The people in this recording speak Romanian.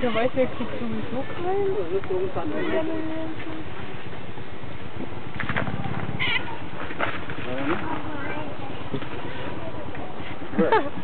Der Weißwehr kriegt sowieso keinen. Das ist